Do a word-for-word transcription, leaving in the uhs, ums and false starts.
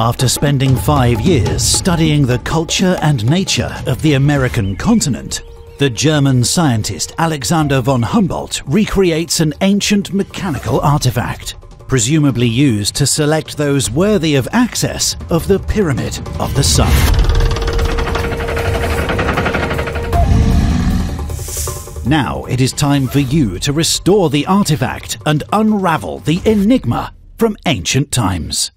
after spending five years studying the culture and nature of the American continent, the German scientist Alexander von Humboldt recreates an ancient mechanical artifact, presumably used to select those worthy of access of the Pyramid of the Sun. Now it is time for you to restore the artifact and unravel the enigma from ancient times.